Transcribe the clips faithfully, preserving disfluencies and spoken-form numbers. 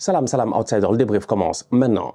Salam, salam, outsider, le débrief commence maintenant.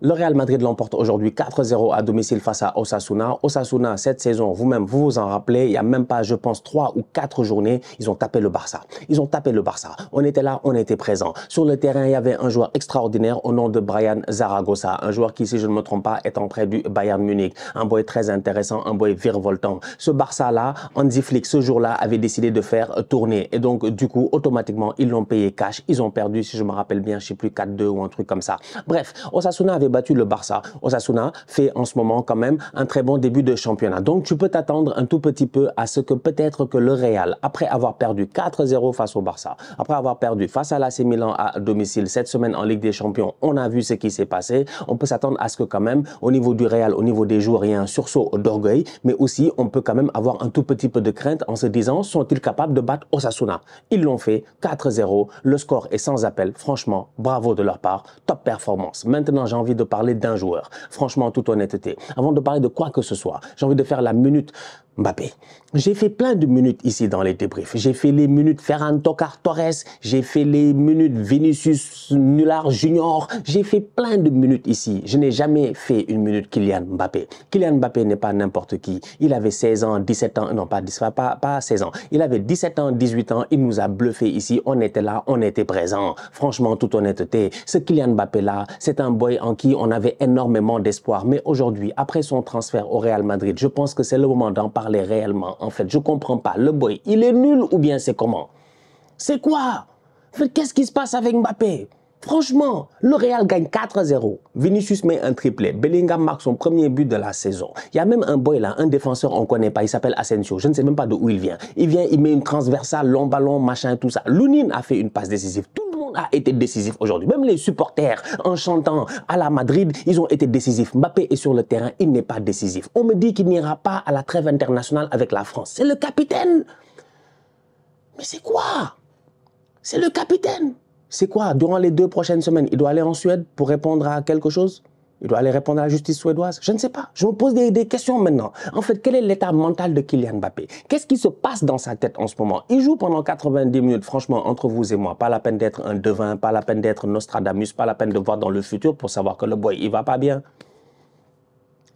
Le Real Madrid l'emporte aujourd'hui quatre zéro à domicile face à Osasuna. Osasuna, cette saison, vous-même, vous vous en rappelez, il n'y a même pas, je pense, trois ou quatre journées, ils ont tapé le Barça. Ils ont tapé le Barça. On était là, on était présent. Sur le terrain, il y avait un joueur extraordinaire au nom de Brian Zaragoza. Un joueur qui, si je ne me trompe pas, est en prêt du Bayern Munich. Un boy très intéressant, un boy virevoltant. Ce Barça-là, Andy Flick, ce jour-là, avait décidé de faire tourner. Et donc, du coup, automatiquement, ils l'ont payé cash. Ils ont perdu, si je me rappelle bien, je ne sais plus, quatre deux ou un truc comme ça. Bref, Osasuna avait battu le Barça. Osasuna fait en ce moment quand même un très bon début de championnat. Donc tu peux t'attendre un tout petit peu à ce que peut-être que le Real, après avoir perdu quatre zéro face au Barça, après avoir perdu face à l'A C Milan à domicile cette semaine en Ligue des Champions, on a vu ce qui s'est passé. On peut s'attendre à ce que quand même au niveau du Real, au niveau des joueurs, il y a un sursaut d'orgueil, mais aussi on peut quand même avoir un tout petit peu de crainte en se disant sont-ils capables de battre Osasuna? Ils l'ont fait quatre zéro. Le score est sans appel. Franchement, bravo de leur part. Top performance. Maintenant, j'ai envie de parler d'un joueur, franchement, en toute honnêteté. Avant de parler de quoi que ce soit, j'ai envie de faire la minute Mbappé. J'ai fait plein de minutes ici dans les débriefs. J'ai fait les minutes Ferran Torres, j'ai fait les minutes Vinicius Junior, j'ai fait plein de minutes ici. Je n'ai jamais fait une minute Kylian Mbappé. Kylian Mbappé n'est pas n'importe qui. Il avait seize ans, dix-sept ans, non pas, pas, pas seize ans. Il avait dix-sept ans, dix-huit ans, il nous a bluffé ici. On était là, on était présent. Franchement, en toute honnêteté, ce Kylian Mbappé là, c'est un boy en qui on avait énormément d'espoir. Mais aujourd'hui, après son transfert au Real Madrid, je pense que c'est le moment d'en parler réellement. En fait, je comprends pas. Le boy, il est nul ou bien c'est comment? C'est quoi? Qu'est-ce qui se passe avec Mbappé? Franchement, le Real gagne quatre zéro. Vinicius met un triplé. Bellingham marque son premier but de la saison. Il y a même un boy là, un défenseur, on ne connaît pas. Il s'appelle Asensio. Je ne sais même pas d'où il vient. Il vient, il met une transversale, long ballon, machin, tout ça. Lounine a fait une passe décisive. Tout a été décisif aujourd'hui. Même les supporters, en chantant à la Madrid, ils ont été décisifs. Mbappé est sur le terrain, il n'est pas décisif. On me dit qu'il n'ira pas à la trêve internationale avec la France. C'est le capitaine. Mais c'est quoi? C'est le capitaine. C'est quoi? Durant les deux prochaines semaines, il doit aller en Suède pour répondre à quelque chose? Il doit aller répondre à la justice suédoise? Je ne sais pas. Je me pose des, des questions maintenant. En fait, quel est l'état mental de Kylian Mbappé? Qu'est-ce qui se passe dans sa tête en ce moment? Il joue pendant quatre-vingt-dix minutes, franchement, entre vous et moi. Pas la peine d'être un devin, pas la peine d'être Nostradamus, pas la peine de voir dans le futur pour savoir que le boy, il va pas bien.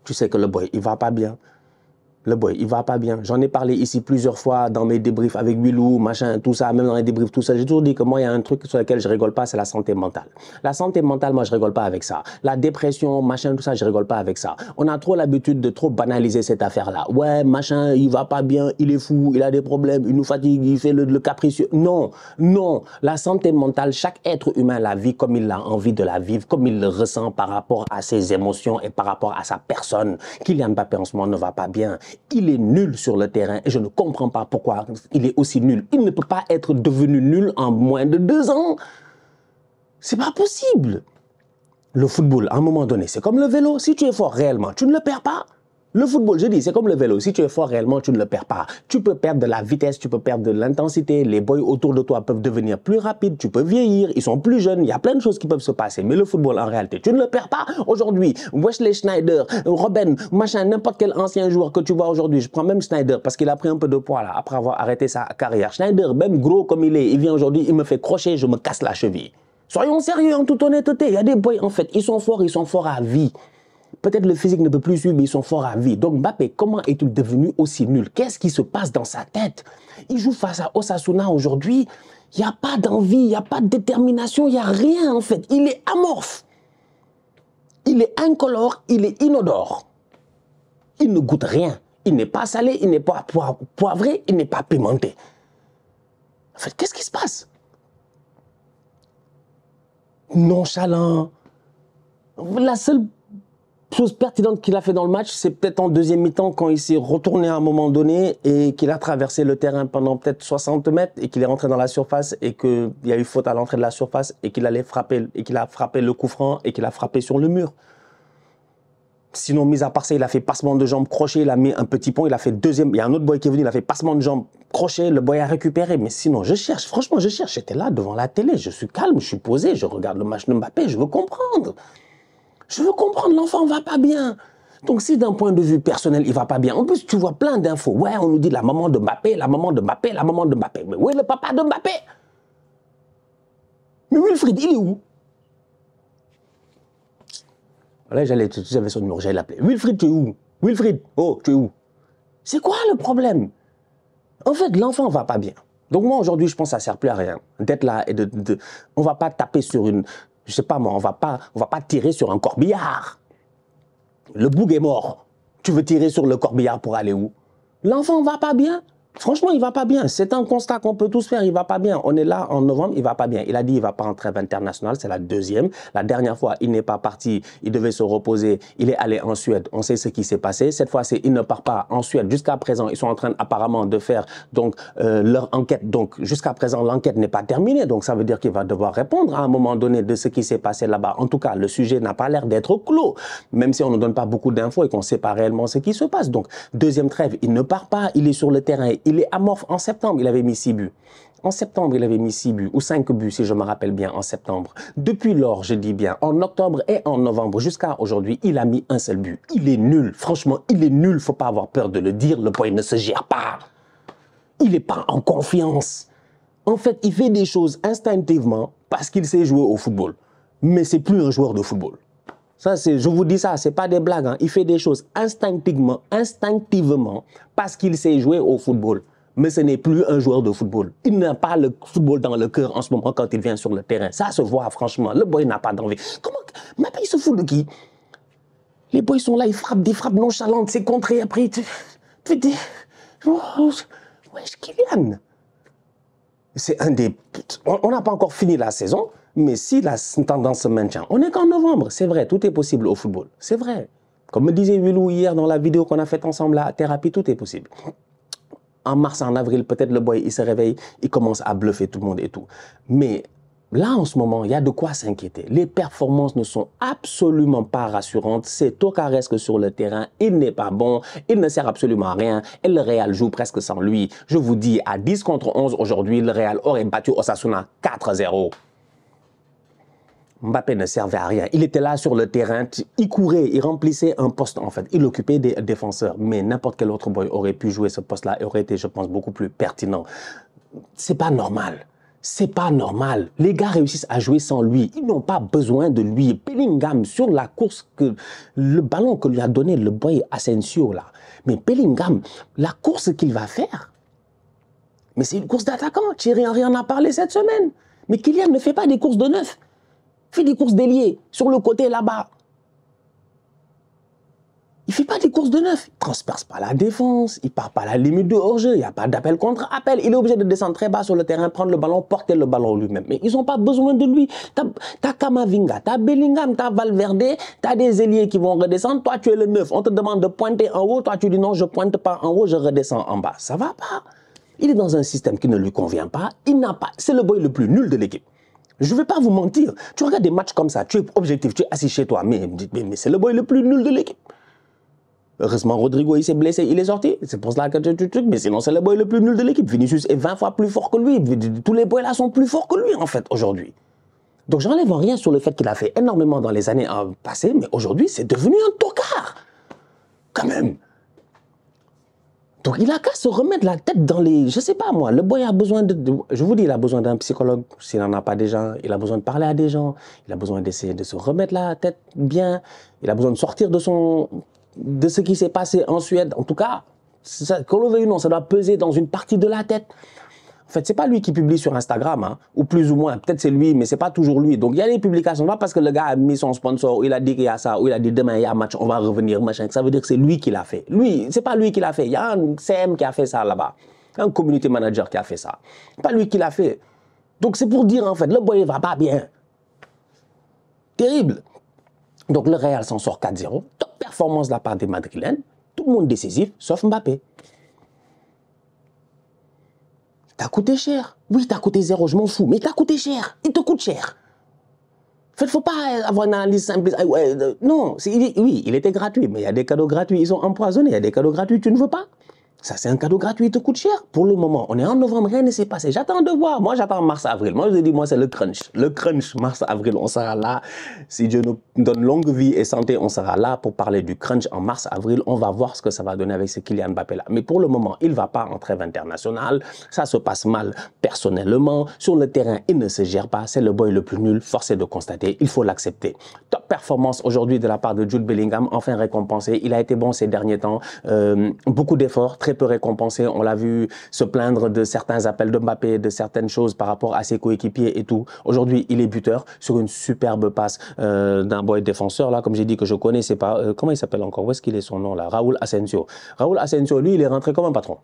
Tu sais que le boy, il va pas bien. Le boy, il va pas bien. J'en ai parlé ici plusieurs fois dans mes débriefs avec Willou, machin, tout ça, même dans les débriefs, tout ça. J'ai toujours dit que moi, il y a un truc sur lequel je rigole pas, c'est la santé mentale. La santé mentale, moi, je rigole pas avec ça. La dépression, machin, tout ça, je rigole pas avec ça. On a trop l'habitude de trop banaliser cette affaire-là. Ouais, machin, il va pas bien, il est fou, il a des problèmes, il nous fatigue, il fait le, le capricieux. Non, non. La santé mentale, chaque être humain la vit comme il a envie de la vivre, comme il le ressent par rapport à ses émotions et par rapport à sa personne. Kylian Mbappé, en ce moment, ne va pas bien. Il est nul sur le terrain et je ne comprends pas pourquoi il est aussi nul. Il ne peut pas être devenu nul en moins de deux ans. C'est pas possible. Le football, à un moment donné, c'est comme le vélo. Si tu es fort réellement, tu ne le perds pas. Le football, je dis, c'est comme le vélo. Si tu es fort réellement, tu ne le perds pas. Tu peux perdre de la vitesse, tu peux perdre de l'intensité. Les boys autour de toi peuvent devenir plus rapides. Tu peux vieillir, ils sont plus jeunes. Il y a plein de choses qui peuvent se passer. Mais le football, en réalité, tu ne le perds pas. Aujourd'hui, Wesley Sneijder, Robben, machin, n'importe quel ancien joueur que tu vois aujourd'hui. Je prends même Sneijder parce qu'il a pris un peu de poids là après avoir arrêté sa carrière. Sneijder, même gros comme il est, il vient aujourd'hui, il me fait crocher, je me casse la cheville. Soyons sérieux en toute honnêteté. Il y a des boys, en fait, ils sont forts, ils sont forts à vie. Peut-être le physique ne peut plus suivre, mais ils sont forts à vie. Donc Mbappé, comment est-il devenu aussi nul? Qu'est-ce qui se passe dans sa tête? Il joue face à Osasuna aujourd'hui. Il n'y a pas d'envie, il n'y a pas de détermination, il n'y a rien en fait. Il est amorphe. Il est incolore, il est inodore. Il ne goûte rien. Il n'est pas salé, il n'est pas poivré, il n'est pas pimenté. En fait, qu'est-ce qui se passe? Nonchalant. La seule chose pertinente qu'il a fait dans le match, c'est peut-être en deuxième mi-temps quand il s'est retourné à un moment donné et qu'il a traversé le terrain pendant peut-être soixante mètres et qu'il est rentré dans la surface et qu'il y a eu faute à l'entrée de la surface et qu'il allait frapper et qu'il a frappé le coup franc et qu'il a frappé sur le mur. Sinon, mis à part ça, il a fait passement de jambes, crochet, il a mis un petit pont, il a fait deuxième. Il y a un autre boy qui est venu, il a fait passement de jambes, crochet, le boy a récupéré. Mais sinon, je cherche, franchement, je cherche. J'étais là devant la télé, je suis calme, je suis posé, je regarde le match de Mbappé, je veux comprendre. Je veux comprendre, l'enfant ne va pas bien. Donc si d'un point de vue personnel, il ne va pas bien. En plus, tu vois plein d'infos. Ouais, on nous dit la maman de Mbappé, la maman de Mbappé, la maman de Mbappé. Mais où est le papa de Mbappé? Mais Wilfried, il est où? Là, j'allais, j'avais son numéro, j'allais l'appeler. Wilfried, tu es où? Wilfried, oh, tu es où? C'est quoi le problème? En fait, l'enfant va pas bien. Donc moi, aujourd'hui, je pense que ça ne sert plus à rien d'être là et de, de, de... On ne va pas taper sur une... Je ne sais pas moi, on va pas, on va pas tirer sur un corbillard. Le bouc est mort. Tu veux tirer sur le corbillard pour aller où? L'enfant ne va pas bien. Franchement, il ne va pas bien. C'est un constat qu'on peut tous faire. Il ne va pas bien. On est là en novembre, il ne va pas bien. Il a dit qu'il ne va pas en trêve internationale. C'est la deuxième. La dernière fois, il n'est pas parti. Il devait se reposer. Il est allé en Suède. On sait ce qui s'est passé. Cette fois-ci, il ne part pas en Suède. Jusqu'à présent, ils sont en train apparemment de faire donc, euh, leur enquête. Donc, jusqu'à présent, l'enquête n'est pas terminée. Donc, ça veut dire qu'il va devoir répondre à un moment donné de ce qui s'est passé là-bas. En tout cas, le sujet n'a pas l'air d'être clos. Même si on ne donne pas beaucoup d'infos et qu'on ne sait pas réellement ce qui se passe. Donc, deuxième trêve, il ne part pas. Il est sur le terrain. Il est amorphe. En septembre, il avait mis six buts. En septembre, il avait mis six buts ou cinq buts, si je me rappelle bien, en septembre. Depuis lors, je dis bien, en octobre et en novembre, jusqu'à aujourd'hui, il a mis un seul but. Il est nul. Franchement, il est nul. Il ne faut pas avoir peur de le dire. Le point ne se gère pas. Il n'est pas en confiance. En fait, il fait des choses instinctivement parce qu'il sait jouer au football. Mais ce n'est plus un joueur de football. Ça, je vous dis ça, ce n'est pas des blagues. Hein. Il fait des choses instinctivement, instinctivement parce qu'il sait jouer au football. Mais ce n'est plus un joueur de football. Il n'a pas le football dans le cœur en ce moment quand il vient sur le terrain. Ça se voit, franchement. Le boy n'a pas d'envie. Comment? Mais il se fout de qui? Les boys sont là, ils frappent des frappes nonchalantes. C'est contré après. Tu te dis... Wesh, Kylian. C'est un des... On n'a pas encore fini la saison. Mais si la tendance se maintient, on n'est qu'en novembre, c'est vrai, tout est possible au football, c'est vrai. Comme me disait Willou hier dans la vidéo qu'on a faite ensemble à Thérapie, tout est possible. En mars, en avril, peut-être le boy, il se réveille, il commence à bluffer tout le monde et tout. Mais là, en ce moment, il y a de quoi s'inquiéter. Les performances ne sont absolument pas rassurantes, c'est tocaresque sur le terrain, il n'est pas bon, il ne sert absolument à rien, et le Real joue presque sans lui. Je vous dis, à dix contre onze, aujourd'hui, le Real aurait battu Osasuna quatre zéro. Mbappé ne servait à rien. Il était là sur le terrain, il courait, il remplissait un poste en fait. Il occupait des défenseurs, mais n'importe quel autre boy aurait pu jouer ce poste-là et aurait été, je pense, beaucoup plus pertinent. C'est pas normal. C'est pas normal. Les gars réussissent à jouer sans lui. Ils n'ont pas besoin de lui. Bellingham, sur la course, que le ballon que lui a donné le boy Asensio là. Mais Bellingham, la course qu'il va faire, mais c'est une course d'attaquant. Thierry Henry en a parlé cette semaine. Mais Kylian ne fait pas des courses de neuf. Fait des courses déliées sur le côté là-bas. Il ne fait pas des courses de neuf. Il ne transperce pas la défense. Il ne part pas à la limite de hors-jeu. Il n'y a pas d'appel contre appel. Il est obligé de descendre très bas sur le terrain, prendre le ballon, porter le ballon lui-même. Mais ils n'ont pas besoin de lui. Tu as Kamavinga, tu as Bellingham, tu as Valverde, tu as des ailiers qui vont redescendre. Toi, tu es le neuf. On te demande de pointer en haut. Toi, tu dis non, je ne pointe pas en haut, je redescends en bas. Ça ne va pas. Il est dans un système qui ne lui convient pas. Il n'a pas. C'est le boy le plus nul de l'équipe. Je ne vais pas vous mentir. Tu regardes des matchs comme ça, tu es objectif, tu es assis chez toi. Mais, mais, mais c'est le boy le plus nul de l'équipe. Heureusement, Rodrigo, il s'est blessé, il est sorti. C'est pour cela que tu truc. Mais sinon, c'est le boy le plus nul de l'équipe. Vinicius est vingt fois plus fort que lui. Tous les boys là sont plus forts que lui, en fait, aujourd'hui. Donc, j'enlève rien sur le fait qu'il a fait énormément dans les années passées. Mais aujourd'hui, c'est devenu un tocard. Quand même. Donc, il a qu'à se remettre la tête dans les... Je sais pas, moi, le boy a besoin de... de je vous dis, il a besoin d'un psychologue, s'il n'en a pas déjà. Il a besoin de parler à des gens. Il a besoin d'essayer de se remettre la tête bien. Il a besoin de sortir de son... de ce qui s'est passé en Suède. En tout cas, que l'on veuille ou non, ça doit peser dans une partie de la tête. En fait, c'est pas lui qui publie sur Instagram, hein, ou plus ou moins. Peut-être c'est lui, mais c'est pas toujours lui. Donc, il y a des publications. Pas parce que le gars a mis son sponsor, ou il a dit qu'il y a ça, ou il a dit demain, il y a un match, on va revenir, machin. Ça veut dire que c'est lui qui l'a fait. Lui, c'est pas lui qui l'a fait. Il y a un C M qui a fait ça là-bas. Un community manager qui a fait ça. Pas lui qui l'a fait. Donc, c'est pour dire, en fait, le boy, il va pas bien. Terrible. Donc, le Real s'en sort quatre zéro. Top performance de la part des Madrilènes. Tout le monde décisif, sauf Mbappé. T'as coûté cher. Oui, t'as coûté zéro, je m'en fous. Mais t'as coûté cher. Il te coûte cher. En fait, il ne faut pas avoir une analyse simple. Non, oui, il était gratuit, mais il y a des cadeaux gratuits. Ils ont empoisonné. Il y a des cadeaux gratuits, tu ne veux pas. Ça, c'est un cadeau gratuit, il te coûte cher. Pour le moment, on est en novembre, rien ne s'est passé. J'attends de voir. Moi, j'attends mars-avril. Moi, je vous ai dit, moi, c'est le crunch. Le crunch, mars-avril, on sera là. Si Dieu nous donne longue vie et santé, on sera là pour parler du crunch en mars-avril. On va voir ce que ça va donner avec ce Kylian Mbappé là. Mais pour le moment, il ne va pas en trêve internationale. Ça se passe mal personnellement. Sur le terrain, il ne se gère pas. C'est le boy le plus nul. Forcé de constater, il faut l'accepter. Top performance aujourd'hui de la part de Jude Bellingham. Enfin récompensé. Il a été bon ces derniers temps. Euh, beaucoup d'efforts. Très peu récompensé, on l'a vu se plaindre de certains appels de Mbappé, de certaines choses par rapport à ses coéquipiers et tout. Aujourd'hui, il est buteur sur une superbe passe euh, d'un boy défenseur, là, comme j'ai dit, que je connaissais pas. Euh, comment il s'appelle encore? Où est-ce qu'il est son nom, là? Raúl Asensio. Raúl Asensio, lui, il est rentré comme un patron.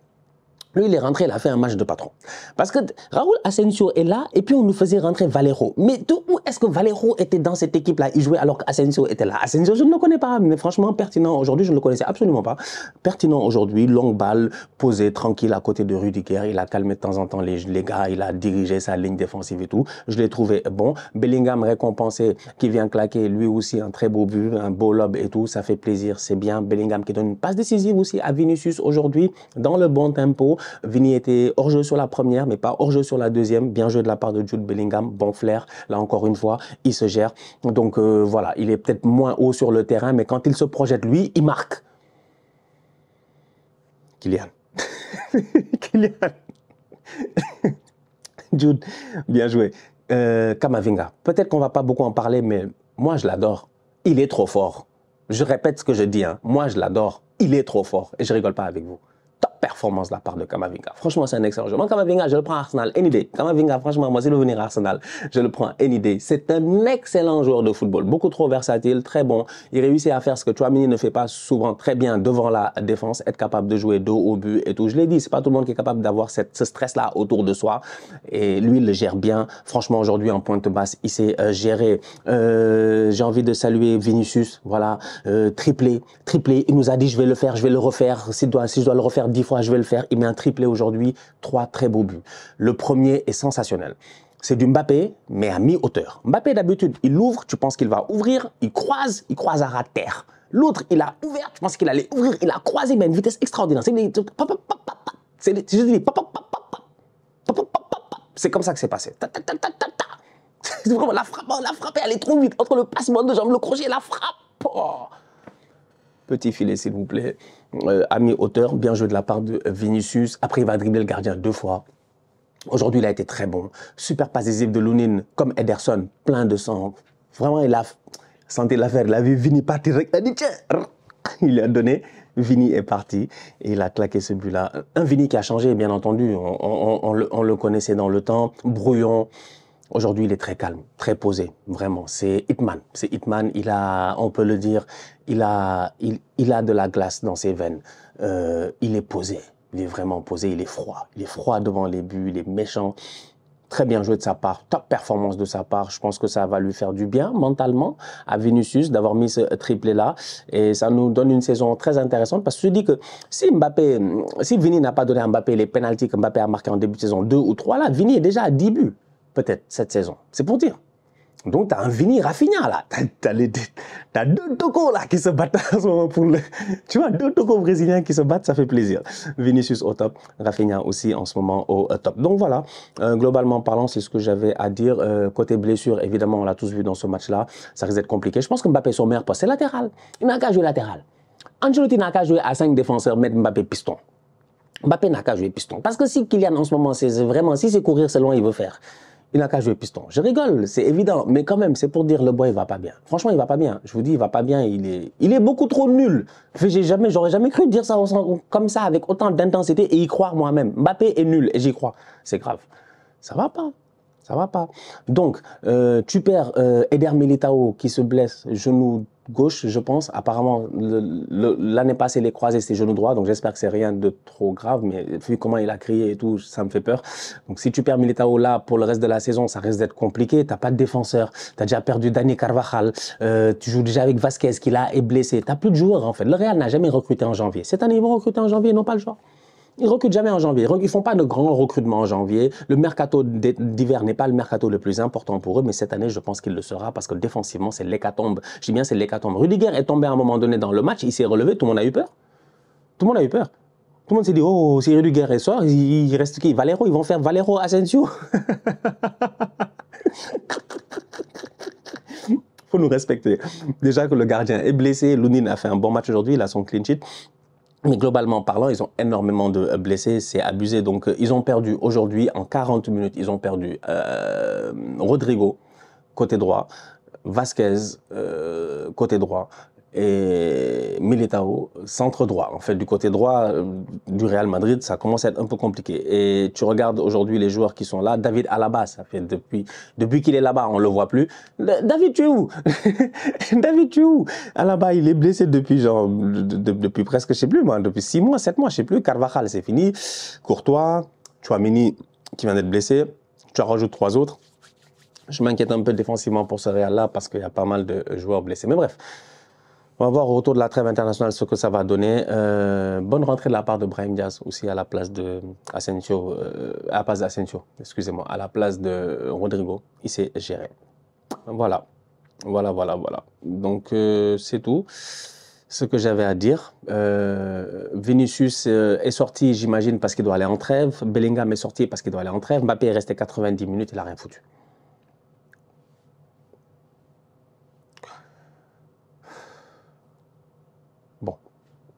Lui, il est rentré, il a fait un match de patron. Parce que Raúl Asensio est là, et puis on nous faisait rentrer Valero. Mais de où est-ce que Valero était dans cette équipe-là? Il jouait alors qu'Asensio était là. Asensio, je ne le connais pas, mais franchement, pertinent. Aujourd'hui, je ne le connaissais absolument pas. Pertinent aujourd'hui, longue balle, posée, tranquille, à côté de Rudiger. Il a calmé de temps en temps les, les gars, il a dirigé sa ligne défensive et tout. Je l'ai trouvé bon. Bellingham récompensé, qui vient claquer, lui aussi, un très beau but, un beau lob et tout. Ça fait plaisir, c'est bien. Bellingham qui donne une passe décisive aussi à Vinicius aujourd'hui, dans le bon tempo. Vini était hors-jeu sur la première, mais pas hors-jeu sur la deuxième. Bien joué de la part de Jude Bellingham. Bon flair, là encore une fois, il se gère. Donc euh, voilà, il est peut-être moins haut sur le terrain, mais quand il se projette, lui, il marque. Kylian. Kylian. Jude, bien joué. Euh, Kamavinga. Peut-être qu'on ne va pas beaucoup en parler, mais moi, je l'adore. Il est trop fort. Je répète ce que je dis. Hein. Moi, je l'adore. Il est trop fort. Et je ne rigole pas avec vous. Performance de la part de Kamavinga. Franchement, c'est un excellent jeu. Moi, Kamavinga, je le prends à Arsenal, any day. Kamavinga, franchement, moi, s'il veut venir à Arsenal, je le prends any day. C'est un excellent joueur de football. Beaucoup trop versatile, très bon. Il réussit à faire ce que Chouamini ne fait pas souvent très bien devant la défense, être capable de jouer dos au but et tout. Je l'ai dit, c'est pas tout le monde qui est capable d'avoir ce stress-là autour de soi. Et lui, il le gère bien. Franchement, aujourd'hui, en pointe basse, il s'est euh, géré. Euh, J'ai envie de saluer Vinicius. Voilà, euh, triplé, triplé. Il nous a dit, je vais le faire, je vais le refaire. Si je dois, si je dois le refaire dix fois, je vais le faire. Il met un triplé aujourd'hui. Trois très beaux buts. Le premier est sensationnel. C'est du Mbappé, mais à mi-hauteur. Mbappé, d'habitude, il ouvre. Tu penses qu'il va ouvrir. Il croise. Il croise à terre. L'autre, il a ouvert. Tu penses qu'il allait ouvrir. Il a croisé, mais à une vitesse extraordinaire. C'est des... C'est comme ça que c'est passé. C'est vraiment la frappe. La frappe, elle est trop vite. Entre le passement de jambes, le crochet, la frappe. Oh. Petit filet, s'il vous plaît. Euh, à mi-hauteur, bien joué de la part de Vinicius. Après, il va dribbler le gardien deux fois. Aujourd'hui, il a été très bon. Super passe décisive de Lounine, comme Ederson, plein de sang. Vraiment, il a senti l'affaire. Il a vu Vini partir. Il a dit tiens, il a donné. Vini est parti et il a claqué ce but-là. Un Vini qui a changé, bien entendu. On, on, on, le, on le connaissait dans le temps. Brouillon. Aujourd'hui, il est très calme, très posé, vraiment. C'est Hitman, c'est Hitman. Il a, on peut le dire, il a, il, il a de la glace dans ses veines. Euh, il est posé, il est vraiment posé. Il est froid, il est froid devant les buts, il est méchant. Très bien joué de sa part, top performance de sa part. Je pense que ça va lui faire du bien mentalement à Vinicius d'avoir mis ce triplé-là. Et ça nous donne une saison très intéressante parce que je dis que si Mbappé, si Vini n'a pas donné à Mbappé les pénaltys que Mbappé a marqués en début de saison deux ou trois, là, Vini est déjà à dix buts. Peut-être cette saison. C'est pour dire. Donc, tu as un Vini Rafinha, là. Tu as, as, as deux tocos, là, qui se battent en ce moment pour le... Tu vois, deux tocos brésiliens qui se battent, ça fait plaisir. Vinicius au top, Rafinha aussi en ce moment au top. Donc, voilà. Euh, globalement parlant, c'est ce que j'avais à dire. Euh, côté blessure, évidemment, on l'a tous vu dans ce match-là. Ça risque d'être compliqué. Je pense que Mbappé, son meilleur poste, c'est latéral. Il n'a qu'à jouer latéral. Ancelotti n'a qu'à jouer à cinq défenseurs, mettre Mbappé piston. Mbappé n'a qu'à jouer piston. Parce que si Kylian, en ce moment, c'est vraiment... Si c'est courir, c'est loin, il veut faire. Il n'a qu'à jouer piston. Je rigole, c'est évident. Mais quand même, c'est pour dire le boy, il va pas bien. Franchement, il va pas bien. Je vous dis, il va pas bien. Il est, il est beaucoup trop nul. J'ai jamais, j'aurais jamais cru dire ça comme ça, avec autant d'intensité et y croire moi-même. Mbappé est nul et j'y crois. C'est grave. Ça va pas. Ça va pas. Donc, euh, tu perds euh, Eder Militao qui se blesse, genou gauche, je pense. Apparemment, l'année passée, il est croisé, c'est genou droit. Donc, j'espère que c'est rien de trop grave. Mais vu comment il a crié et tout, ça me fait peur. Donc, si tu perds Militao là pour le reste de la saison, ça risque d'être compliqué. Tu n'as pas de défenseur. Tu as déjà perdu Dani Carvajal. Euh, tu joues déjà avec Vasquez qui là est blessé. Tu n'as plus de joueurs en fait. Le Real n'a jamais recruté en janvier. Cette année, ils vont recruter en janvier, non pas le joueur. Ils ne recrutent jamais en janvier. Ils ne font pas de grands recrutements en janvier. Le mercato d'hiver n'est pas le mercato le plus important pour eux, mais cette année, je pense qu'il le sera parce que défensivement, c'est l'hécatombe. Je dis bien, c'est l'hécatombe. Rudiger est tombé à un moment donné dans le match, il s'est relevé, tout le monde a eu peur. Tout le monde a eu peur. Tout le monde s'est dit, oh, si Rudiger sort, il, il reste qui? Valero, ils vont faire Valero Asensio. Il faut nous respecter. Déjà que le gardien est blessé, Lounine a fait un bon match aujourd'hui, il a son clean sheet. Mais globalement parlant, ils ont énormément de blessés, c'est abusé. Donc, ils ont perdu aujourd'hui, en quarante minutes, ils ont perdu euh, Rodrigo, côté droit, Vasquez, euh, côté droit, et Militao, centre droit. En fait, du côté droit du Real Madrid, ça commence à être un peu compliqué. Et tu regardes aujourd'hui les joueurs qui sont là. David Alaba, ça fait depuis, depuis qu'il est là-bas, on ne le voit plus. David, tu es où? David, tu es où? Alaba, il est blessé depuis, genre, de, depuis presque, je ne sais plus, moi, depuis six mois, sept mois, je ne sais plus. Carvajal, c'est fini. Courtois, Chouamini, qui vient d'être blessé. Tu en rajoutes trois autres. Je m'inquiète un peu défensivement pour ce Real-là parce qu'il y a pas mal de joueurs blessés. Mais bref. On va voir au retour de la trêve internationale ce que ça va donner. Euh, bonne rentrée de la part de Brahim Diaz aussi à la place de Asensio, euh, à la place d'Asensio, excusez-moi, à la place de Rodrigo. Il s'est géré. Voilà, voilà, voilà, voilà. Donc euh, c'est tout ce que j'avais à dire. Euh, Vinicius est sorti, j'imagine, parce qu'il doit aller en trêve. Bellingham est sorti parce qu'il doit aller en trêve. Mbappé est resté quatre-vingt-dix minutes, il n'a rien foutu.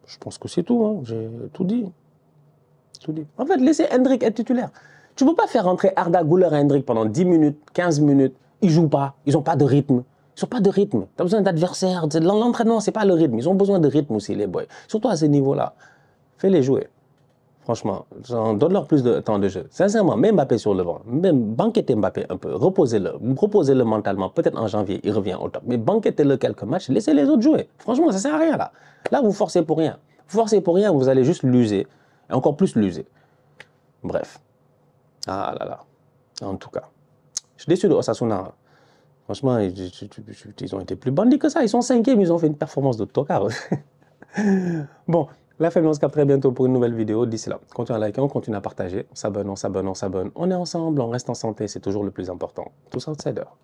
Je pense que c'est tout, hein. J'ai tout dit. tout dit. En fait, laissez Hendrik être titulaire. Tu ne peux pas faire rentrer Arda Güler et Hendrik pendant dix minutes, quinze minutes. Ils ne jouent pas, ils n'ont pas de rythme. Ils n'ont pas de rythme. Tu as besoin d'adversaires. L'entraînement, ce n'est pas le rythme. Ils ont besoin de rythme aussi, les boys. Surtout à ce niveau-là. Fais-les jouer. Franchement, donne-leur plus de temps de jeu. Sincèrement, mets Mbappé sur le banc. Banquettez Mbappé un peu. Reposez-le. Reposez-le mentalement. Peut-être en janvier, il revient au top. Mais banquettez-le quelques matchs. Laissez les autres jouer. Franchement, ça ne sert à rien, là. Là, vous forcez pour rien. Vous forcez pour rien, vous allez juste l'user. Et encore plus l'user. Bref. Ah là là. En tout cas. Je suis déçu de Osasuna. Franchement, ils ont été plus bandits que ça. Ils sont cinquièmes, ils ont fait une performance de tocard. Bon. La famille, on se capte très bientôt pour une nouvelle vidéo. D'ici là, continuez à liker, on continue à partager. On s'abonne, on s'abonne, on s'abonne. On est ensemble, on reste en santé, c'est toujours le plus important. Tous outsiders.